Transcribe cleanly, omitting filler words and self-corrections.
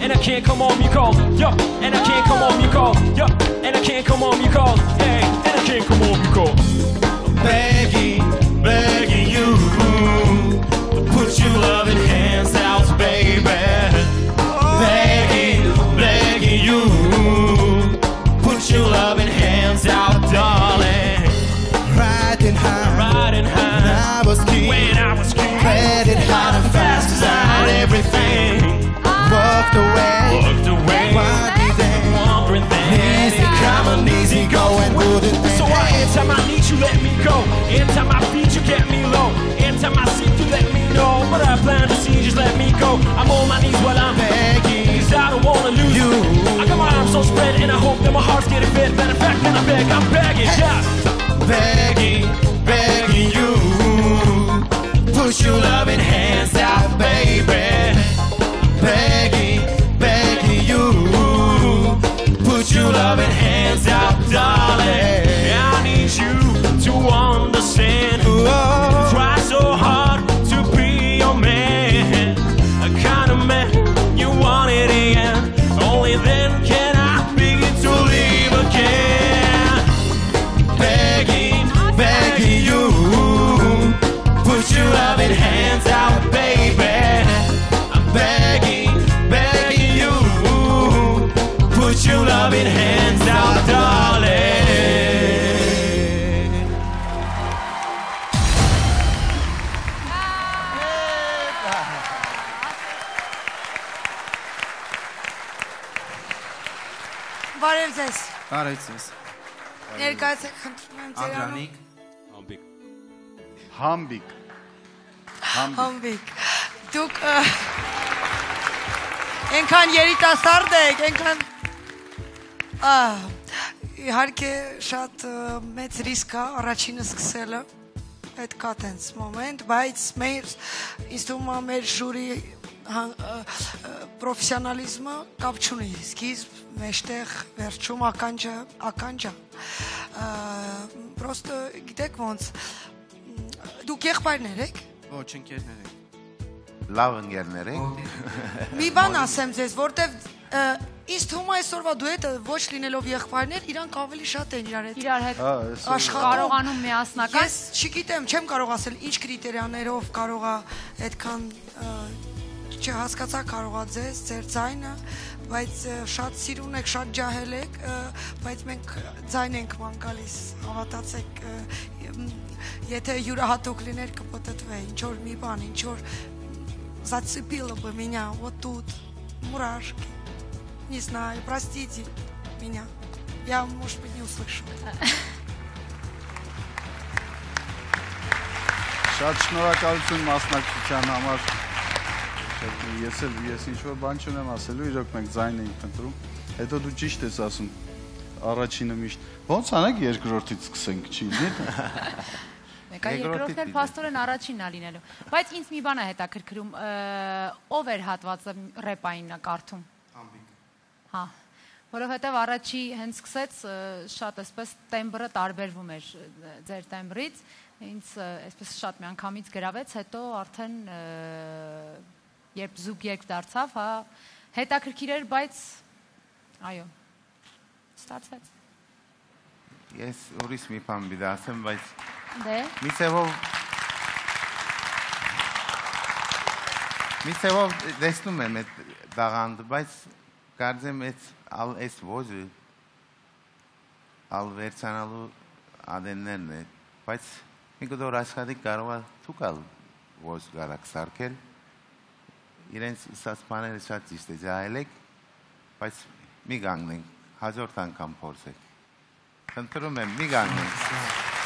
and I can't come home, you call. Yup, and I can't come home, you call. Yup, and I can't come home, you call. Hey, and I can't come home, you call. I'm begging, begging you to put your loving hands out, baby. Begging, begging you put your loving hands out, darling. Riding high, riding high. When I was kid, riding high and fast as I had everything. Walked away, wandering things. Easy coming, easy going, wouldn't think. So anytime I need you, let me go. Anytime I feed you, get me low. Anytime I seek you, let me know. But I plan to see, just let me go. I'm on my knees while I'm begging, 'cause I don't wanna lose you. I got my arms so spread, and I hope that my heart's getting fed. Matter of fact, I beg, I'm begging, yeah. Begging, begging you, push your loving hands out, baby. Begging, begging you, put your loving hands out, darling. I need you to understand. I try so hard to be your man, a kind of man you wanted again. Only then can I begin to live again. Begging, begging you, put your loving hands out, baby. Your loving hands out, darling. Բարև ձեզ. Ներկայացեք խնդրում եմ ձեր անունը։ Համբիկ։ Համբիկ։ Դուք այնքան երիտասարդ եք, այնքան իհարկե շատ մեծ ռիսկ է առաջինը սկսելը այդ կատենց մոմենտ, բայց ինձ թվում է մեր ժյուրի պրոֆեսիոնալիզմը կապ չունի, սկիզբ, մեջտեղ, վերջում, ականջը, պրոստը գիտեք ոնց, դուք եղբայրներ եք? Ոչ, ընկերներ եք։ Լավ ընկերներ եք։ Մի բան ասեմ ձեզ, որտև Ինձ թվում է այսօրվա դուետը ոչ լինելով եղբայրներ, իրանք ավելի շատ են իրար հետ կարողանում միասնական։ Ես չգիտեմ, չեմ կարող ասել ինչ կրիտերիաներով կարող է այդքան չհասկացա կարող է ձեզ, ձեր ձայնը, բայց շատ սիրուն եք, շատ ջահել եք, բայց մենք ձայն ենք մանկալիս, հավատացեք, եթե յուրահատուկ լիներ կպտտվե, ինչ-որ մի բան, ինչ-որ зацепило бы меня вот тут, мурашки. Не знаю, простите меня. Я, может быть, не услышу. Շատ շնորհակալություն մասնակցության համար։ Ես ինչ-որ բան չունեմ ասելու, իրոք մենք ձայն էինք ընտրում։ Հետո դու ճիշտ ես ասում, առաջինը միշտ։ Ոնց անենք երկրորդից սկսենք, չի լինի՞։ Մեկա երկրորդն էլ փաստորեն առաջինն է լինելու։ Բայց ինձ մի բան է հետաքրքրում, ով էր հատվածը ռեպային կարդում։ Որովհետև առաջի հենց սկսեց շատ այսպես տեմբրը տարբերվում էր ձեր տեմբրից, ինձ այսպես շատ մի անգամից գրավեց, հետո արդեն երբ զուգ երգ դարձավ, հետաքրքիր էր, բայց այո, ստացվեց։ Ես ուրիշ մի բան բիդասեմ, բայց մի սևով դեսնում եմ էդ դաղանդ, բայց կարծեմ այս ոզը ալ վերցանալու ադեններն է, բայց մի գտոր աշխատիկ կարովա թուկալ ոզ գարակ սարկել, իրենց սասպաները շատ ճիշտ է ճահելեք, բայց մի գանգնենք, հաջորդ անգամ փորձեք, խնդրում եմ մի գանգնենք։